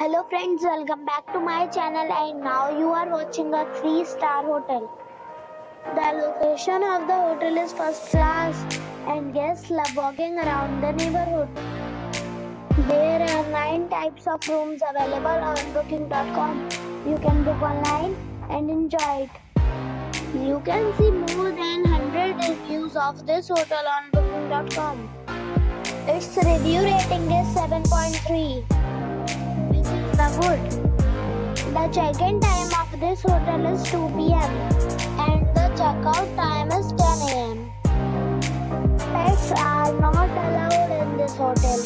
Hello friends, welcome back to my channel, and now you are watching a 3-star hotel. The location of the hotel is first class and guests love walking around the neighborhood. There are 9 types of rooms available on booking.com. You can book online and enjoy it. You can see more than 100 reviews of this hotel on booking.com. Its review rating is 7.3. The check-in time of this hotel is 2 p.m. and the check-out time is 10 a.m. Pets are not allowed in this hotel.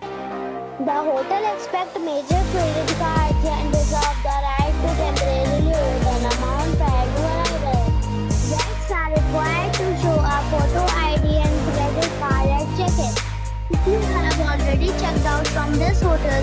The hotel expects major credit cards and reserves the right to temporarily hold an amount prior to arrival. Guests are required to show a photo ID and credit card at check-in. If you have already checked out from this hotel,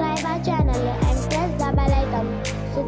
our channel and press the bell icon so